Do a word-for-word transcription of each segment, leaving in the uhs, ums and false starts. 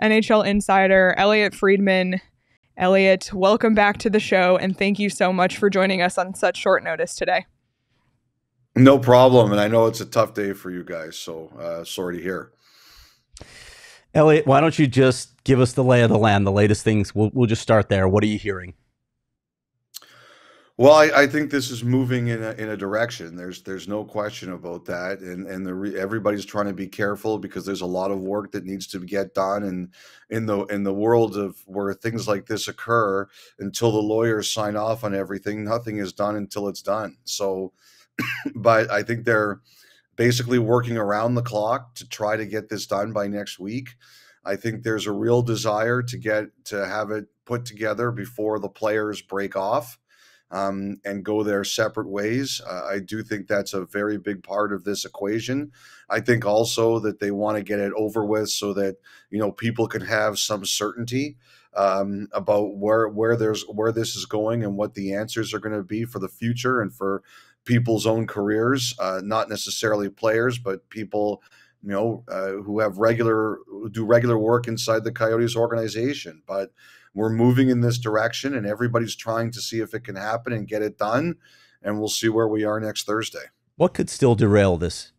N H L insider Elliotte Friedman. Elliotte, welcome back to the show, and thank you so much for joining us on such short notice today. No problem, and I know it's a tough day for you guys, so uh, sorry to hear. Elliotte, why don't you just give us the lay of the land, the latest things? We'll, we'll just start there. What are you hearing? Well, I, I think this is moving in a, in a direction. There's there's no question about that, and and the re, everybody's trying to be careful because there's a lot of work that needs to get done, and in the in the world of where things like this occur, until the lawyers sign off on everything, nothing is done until it's done. So, but I think they're basically working around the clock to try to get this done by next week. I think there's a real desire to get to have it put together before the players break off. Um, and go their separate ways. Uh, I do think that's a very big part of this equation. I think also that they want to get it over with so that, you know, people can have some certainty um, about where where there's where this is going and what the answers are going to be for the future and for people's own careers, uh, not necessarily players, but people, you know, uh, who have regular who do regular work inside the Coyotes organization, but. We're moving in this direction, and everybody's trying to see if it can happen and get it done, and we'll see where we are next Thursday. What could still derail this?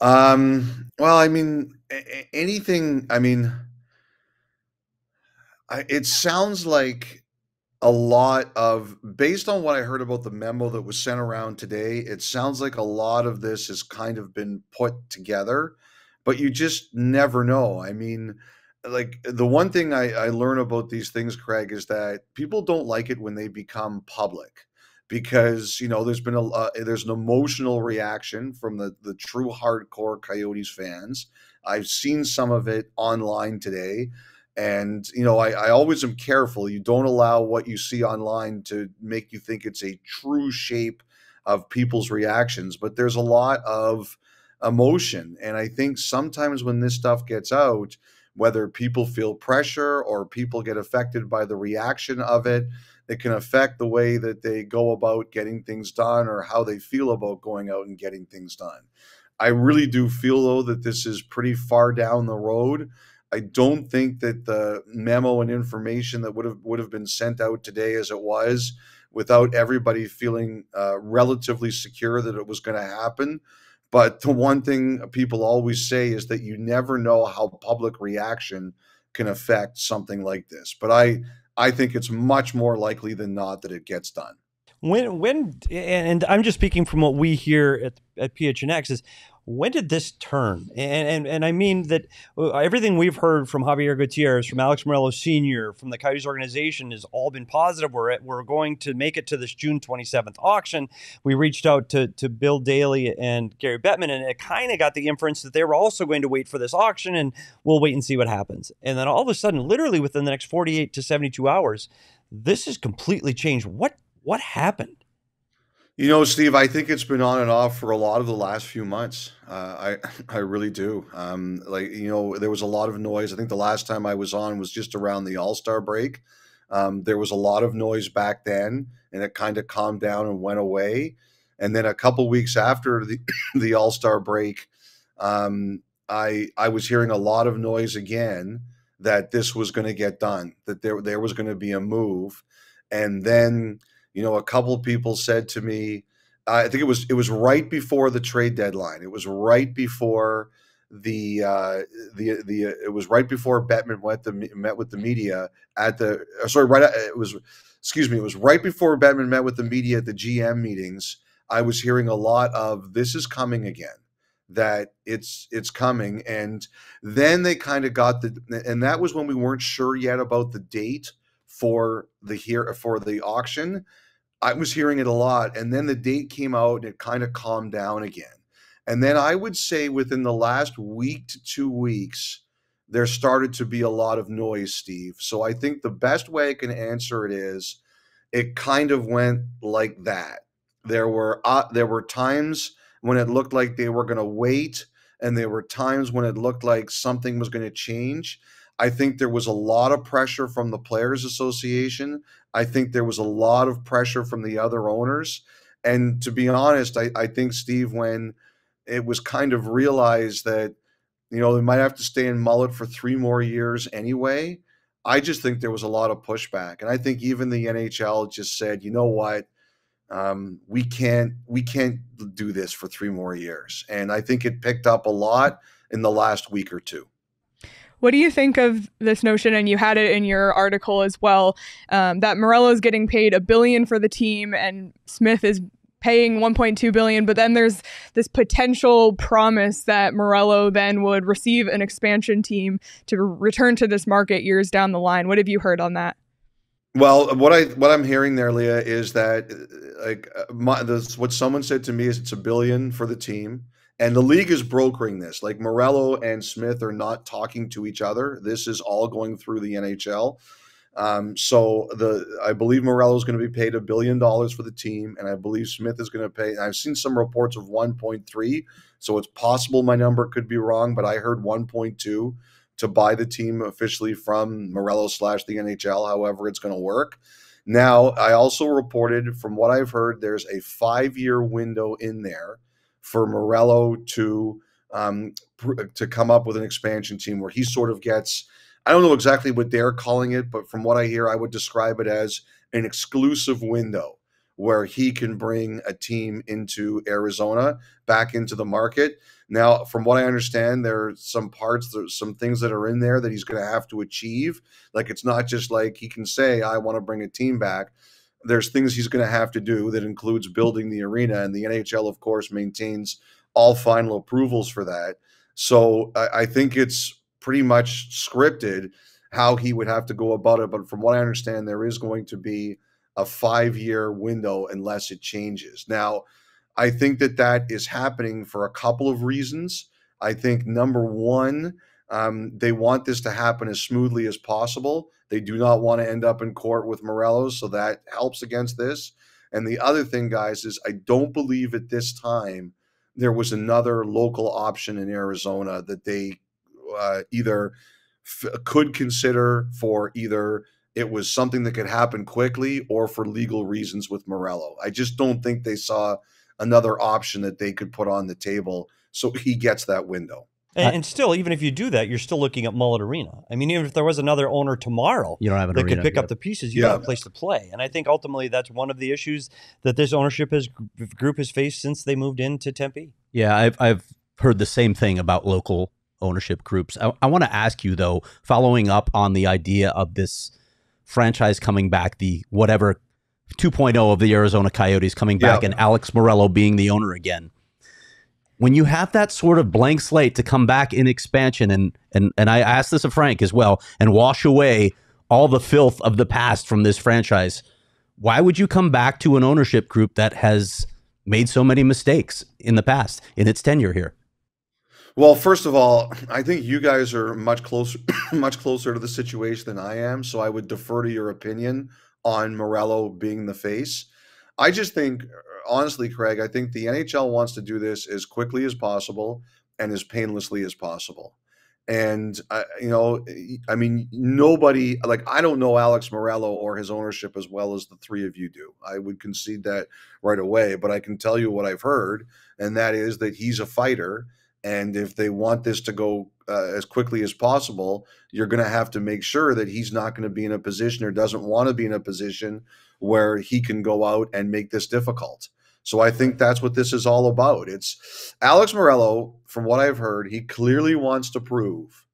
Um, well, I mean, anything, I mean, I, it sounds like a lot of, based on what I heard about the memo that was sent around today, it sounds like a lot of this has kind of been put together, but you just never know. I mean, like the one thing I, I learn about these things, Craig, is that people don't like it when they become public because, you know, there's been a, uh, there's an emotional reaction from the, the true hardcore Coyotes fans. I've seen some of it online today. And, you know, I, I always am careful. You don't allow what you see online to make you think it's a true shape of people's reactions, but there's a lot of emotion. And I think sometimes when this stuff gets out, whether people feel pressure or people get affected by the reaction of it, it can affect the way that they go about getting things done or how they feel about going out and getting things done. I really do feel, though, that this is pretty far down the road. I don't think that the memo and information that would have would have been sent out today as it was, without everybody feeling uh, relatively secure that it was going to happen. But the one thing people always say is that you never know how public reaction can affect something like this. But I, I think it's much more likely than not that it gets done. When, when, and I'm just speaking from what we hear at, at P H N X is, when did this turn? And, and and I mean that everything we've heard from Javier Gutierrez, from Alex Morello Senior, from the Coyotes organization has all been positive. We're at, we're going to make it to this June twenty-seventh auction. We reached out to, to Bill Daly and Gary Bettman, and it kind of got the inference that they were also going to wait for this auction, and we'll wait and see what happens. And then all of a sudden, literally within the next forty-eight to seventy-two hours, this has completely changed. What what happened? You know, Steve, I think it's been on and off for a lot of the last few months. Uh, I I really do. Um, like, you know, there was a lot of noise. I think the last time I was on was just around the All-Star break. Um, there was a lot of noise back then, and it kind of calmed down and went away. And then a couple weeks after the the All-Star break, um, I I was hearing a lot of noise again that this was going to get done, that there there was going to be a move, and then. You know, a couple of people said to me, uh, I think it was it was right before the trade deadline. It was right before the uh, the the uh, it was right before Bettman went to met with the media at the uh, sorry right it was excuse me it was right before Bettman met with the media at the G M meetings. I was hearing a lot of this is coming again, that it's it's coming, and then they kind of got the and that was when we weren't sure yet about the date. For the here for the auction, I was hearing it a lot, and then the date came out and it kind of calmed down again. And then I would say within the last week to two weeks, there started to be a lot of noise, Steve. So I think the best way I can answer it is, it kind of went like that. There were uh, there were times when it looked like they were going to wait, and there were times when it looked like something was going to change. I think there was a lot of pressure from the Players Association. I think there was a lot of pressure from the other owners. And to be honest, I, I think, Steve, when it was kind of realized that You know, they might have to stay in Mullett for three more years anyway. I just think there was a lot of pushback. And I think even the N H L just said, you know what, um, we can't we can't do this for three more years. And I think it picked up a lot in the last week or two. What do you think of this notion, and you had it in your article as well, um, that Morello is getting paid a billion for the team and Smith is paying one point two billion dollars, but then there's this potential promise that Morello then would receive an expansion team to return to this market years down the line. What have you heard on that? Well, what I what I'm hearing there, Leah, is that like my, this, what someone said to me is it's a billion for the team, and the league is brokering this. Like Morello and Smith are not talking to each other. This is all going through the N H L. Um, so the I believe Morello is going to be paid a billion dollars for the team, and I believe Smith is going to pay. And I've seen some reports of one point three, so it's possible my number could be wrong, but I heard one point two to buy the team officially from Morello slash the N H L. However, it's going to work. Now, I also reported from what I've heard, there's a five-year window in there for Morello to um, pr to come up with an expansion team where he sort of gets. I don't know exactly what they're calling it, but from what I hear, I would describe it as an exclusive window where he can bring a team into Arizona back into the market. Now, from what I understand, there are some parts, there's some things that are in there that he's going to have to achieve. Like, it's not just like he can say, I want to bring a team back. There's things he's going to have to do that includes building the arena, and the N H L, of course, maintains all final approvals for that. So I, I think it's pretty much scripted how he would have to go about it. But from what I understand, there is going to be a five-year window unless it changes. Now, I think that that is happening for a couple of reasons. I think, number one, um, they want this to happen as smoothly as possible. They do not want to end up in court with Morello, so that helps against this. And the other thing, guys, is I don't believe at this time there was another local option in Arizona that they Uh, either f could consider for either it was something that could happen quickly or for legal reasons with Morello. I just don't think they saw another option that they could put on the table, so he gets that window. And, and still, even if you do that, you're still looking at Mullett Arena. I mean, even if there was another owner tomorrow you don't have an that arena, could pick yep. up the pieces, you yeah. got a place to play. And I think ultimately that's one of the issues that this ownership has, group has faced since they moved into Tempe. Yeah, I've, I've heard the same thing about local ownership groups. I, I want to ask you, though, following up on the idea of this franchise coming back, the whatever two point oh of the Arizona Coyotes coming back, yep. and Alex Morello being the owner again. When you have that sort of blank slate to come back in expansion, and and and I asked this of Frank as well, and wash away all the filth of the past from this franchise, why would you come back to an ownership group that has made so many mistakes in the past, in its tenure here? Well, first of all, I think you guys are much closer much closer to the situation than I am, so I would defer to your opinion on Morello being the face. I just think, honestly, Craig, I think the N H L wants to do this as quickly as possible and as painlessly as possible. And, I, you know, I mean, nobody, like, I don't know Alex Morello or his ownership as well as the three of you do. I would concede that right away, but I can tell you what I've heard, and that is that he's a fighter. And if they want this to go uh, as quickly as possible, you're going to have to make sure that he's not going to be in a position or doesn't want to be in a position where he can go out and make this difficult. So I think that's what this is all about. It's Alex Morello, from what I've heard, he clearly wants to prove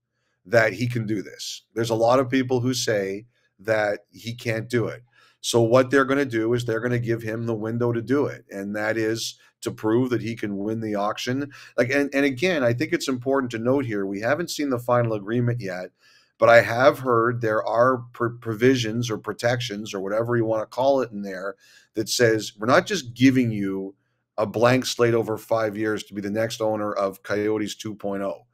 that he can do this. There's a lot of people who say that he can't do it. So what they're going to do is they're going to give him the window to do it. And that is to prove that he can win the auction. Like, and, and again, I think it's important to note here, we haven't seen the final agreement yet, but I have heard there are pr provisions or protections or whatever you want to call it in there that says, we're not just giving you a blank slate over five years to be the next owner of Coyotes two point oh.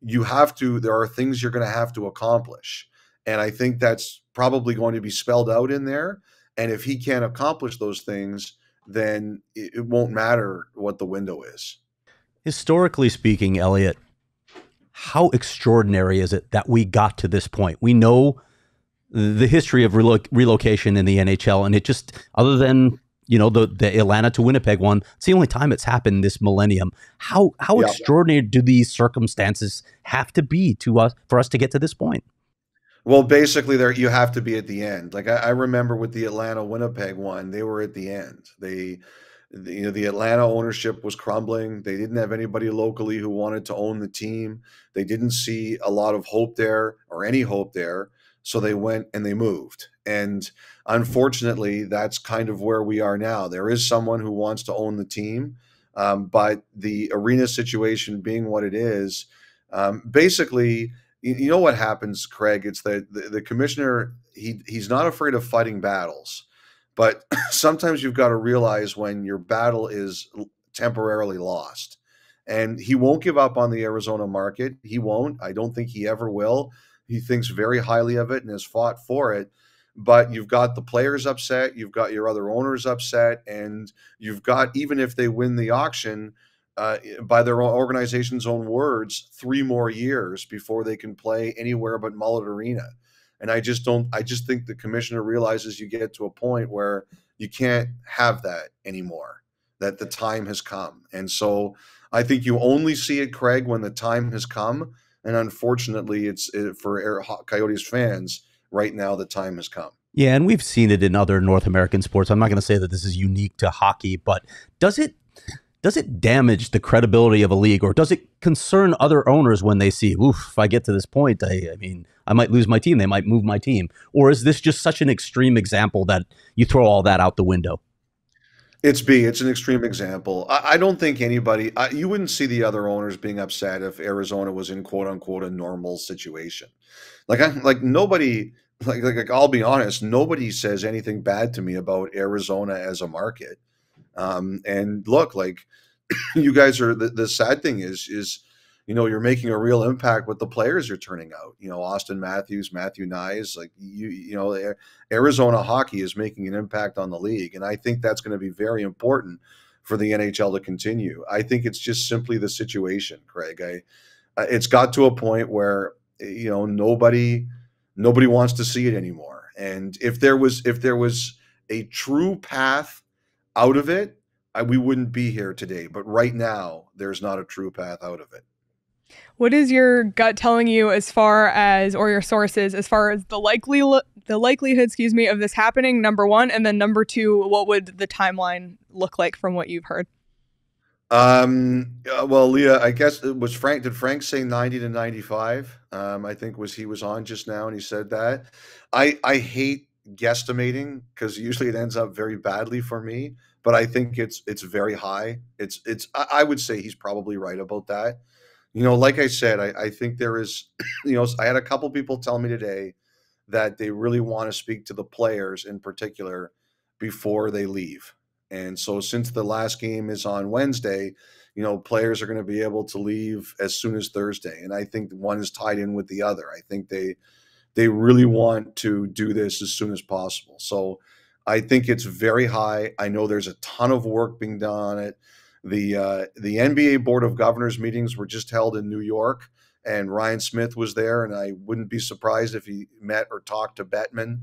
You have to, there are things you're going to have to accomplish. And I think that's probably going to be spelled out in there. And if he can't accomplish those things, then it won't matter what the window is. Historically speaking, Elliotte, how extraordinary is it that we got to this point? We know the history of relo relocation in the N H L, and it just, other than you know, the, the Atlanta to Winnipeg one. It's the only time it's happened this millennium. How how yeah. extraordinary do these circumstances have to be to us for us to get to this point? Well, basically, there you have to be at the end. Like I, I remember with the Atlanta Winnipeg one, they were at the end. They, the, you know, the Atlanta ownership was crumbling. They didn't have anybody locally who wanted to own the team. They didn't see a lot of hope there or any hope there. So they went and they moved. And unfortunately, that's kind of where we are now. There is someone who wants to own the team, um, but the arena situation being what it is, um, basically, you, you know what happens, Craig? It's that the, the commissioner, he he's not afraid of fighting battles, but sometimes you've got to realize when your battle is temporarily lost. And he won't give up on the Arizona market. He won't. I don't think he ever will. He thinks very highly of it and has fought for it. But you've got the players upset, you've got your other owners upset, and you've got, even if they win the auction, uh, by their own organization's own words, three more years before they can play anywhere but Mullett Arena. And I just don't, I just think the commissioner realizes you get to a point where you can't have that anymore, that the time has come. And so I think you only see it, Craig, when the time has come. And unfortunately, it's it, for Coyotes fans right now, the time has come. Yeah, and we've seen it in other North American sports. I'm not going to say that this is unique to hockey, but does it does it damage the credibility of a league, or does it concern other owners when they see, oof, if I get to this point, I, I mean, I might lose my team, they might move my team? Or is this just such an extreme example that you throw all that out the window? It's B. It's an extreme example. I, I don't think anybody, I, you wouldn't see the other owners being upset if Arizona was in quote unquote a normal situation. Like, I, like nobody, like, like, like, I'll be honest, nobody says anything bad to me about Arizona as a market. Um, and look, like you guys are, the, the sad thing is, is, you know, you're making a real impact with the players you're turning out. You know, Austin Matthews, Matthew Knies, like you, you know, Arizona hockey is making an impact on the league. And I think that's going to be very important for the N H L to continue. I think it's just simply the situation, Craig. I, uh, it's got to a point where, you know, nobody, nobody wants to see it anymore. And if there was, if there was a true path out of it, I, we wouldn't be here today. But right now, there's not a true path out of it. What is your gut telling you as far as, or your sources, as far as the likely the likelihood, excuse me, of this happening, number one? And then number two, what would the timeline look like from what you've heard? Um, well, Leah, I guess it was Frank. Did Frank say ninety to ninety-five? Um, I think was he was on just now and he said that. I, I hate guesstimating because usually it ends up very badly for me, but I think it's, it's very high. It's, it's, I would say he's probably right about that. You know, like I said, I, I think there is, you know, I had a couple people tell me today that they really want to speak to the players in particular before they leave. And so since the last game is on Wednesday, you know, players are going to be able to leave as soon as Thursday. And I think one is tied in with the other. I think they they really want to do this as soon as possible. So I think it's very high. I know there's a ton of work being done on it. The uh, the N B A Board of Governors meetings were just held in New York, and Ryan Smith was there, and I wouldn't be surprised if he met or talked to Bettman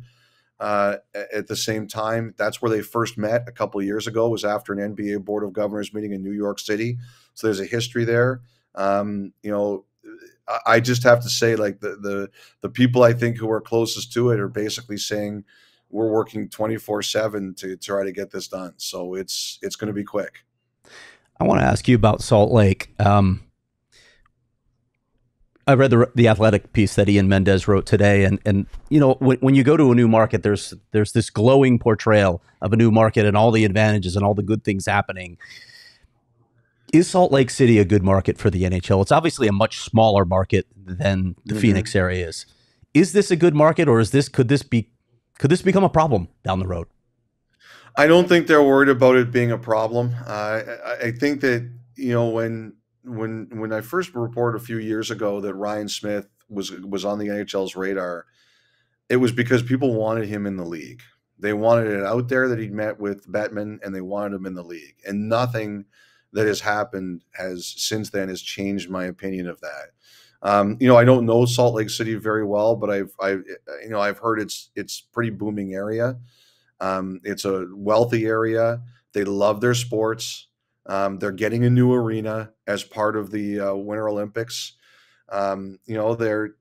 uh, at the same time. That's where they first met a couple of years ago, was after an N B A Board of Governors meeting in New York City. So there's a history there. Um, you know, I just have to say, like, the, the, the people I think who are closest to it are basically saying we're working twenty-four seven to try to get this done. So it's it's going to be quick. I want to ask you about Salt Lake. Um, I read the, the Athletic piece that Ian Mendez wrote today. And, and you know, when, when you go to a new market, there's, there's this glowing portrayal of a new market and all the advantages and all the good things happening. Is Salt Lake City a good market for the N H L? It's obviously a much smaller market than the mm-hmm. Phoenix area is. Is this a good market, or is this, could this be, could this become a problem down the road? I don't think they're worried about it being a problem. Uh, I, I think that, you know, when when when I first reported a few years ago that Ryan Smith was was on the N H L's radar, it was because people wanted him in the league. They wanted it out there that he'd met with Bettman, and they wanted him in the league. And nothing that has happened has since then has changed my opinion of that. Um, you know, I don't know Salt Lake City very well, but I've I you know I've heard it's it's pretty booming area. Um, it's a wealthy area. They love their sports. Um, they're getting a new arena as part of the uh, Winter Olympics. Um, you know, they're,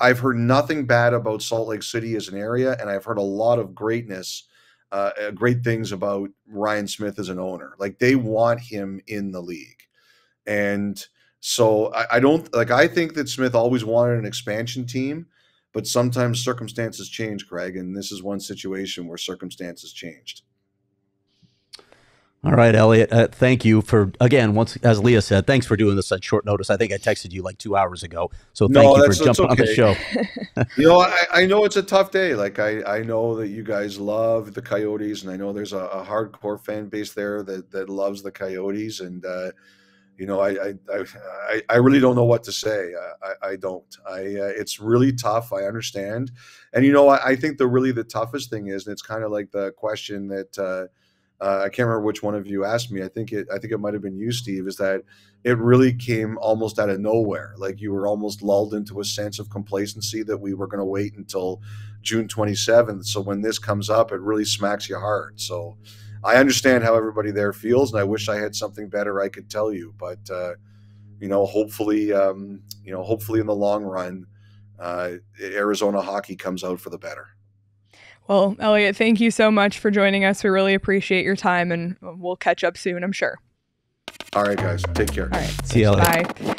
I've heard nothing bad about Salt Lake City as an area, and I've heard a lot of greatness, uh, great things about Ryan Smith as an owner. Like, they want him in the league. And so I, I don't, like, I think that Smith always wanted an expansion team, but sometimes circumstances change, Craig, and this is one situation where circumstances changed. All right, Elliotte, uh, thank you for, again, once, as Leah said, thanks for doing this on short notice. I think I texted you like two hours ago, so thank no, you for jumping okay. on the show. You know, I, I know it's a tough day. Like, I, I know that you guys love the Coyotes, and I know there's a, a hardcore fan base there that, that loves the Coyotes, and, uh, you know, I, I, I, I really don't know what to say. I, I don't. I, uh, it's really tough. I understand. And, you know, I, I think the really the toughest thing is, and it's kind of like the question that uh, – Uh, I can't remember which one of you asked me. I think it. I think it might have been you, Steve. Is that it really came almost out of nowhere? Like, you were almost lulled into a sense of complacency that we were going to wait until June twenty-seventh. So when this comes up, it really smacks you hard. So I understand how everybody there feels, and I wish I had something better I could tell you. But uh, you know, hopefully, um, you know, hopefully in the long run, uh, Arizona hockey comes out for the better. Well, Elliotte, thank you so much for joining us. We really appreciate your time, and we'll catch up soon, I'm sure. All right, guys. Take care. All right. See you, Elliotte. Bye.